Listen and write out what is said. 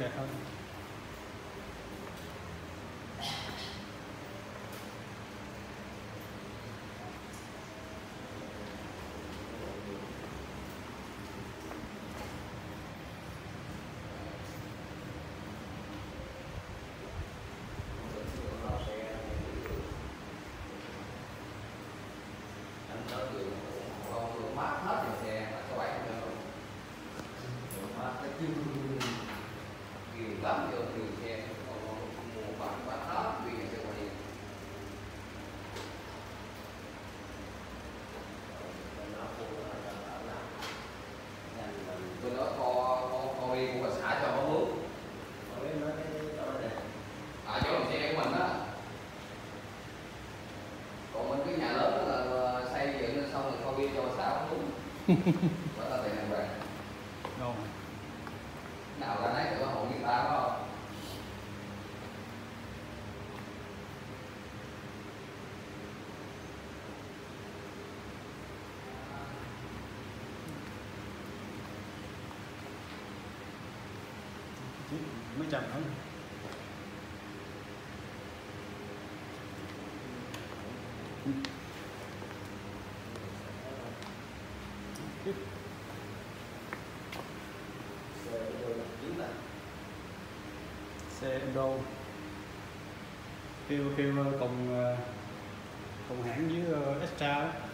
Đẹp hơn. Quá là tiền bạc. Đâu? Nào ra đấy tụi nó hỗn người ta đó. Chứ mấy trăm không? Xe Indo kêu cùng hãng với Extra.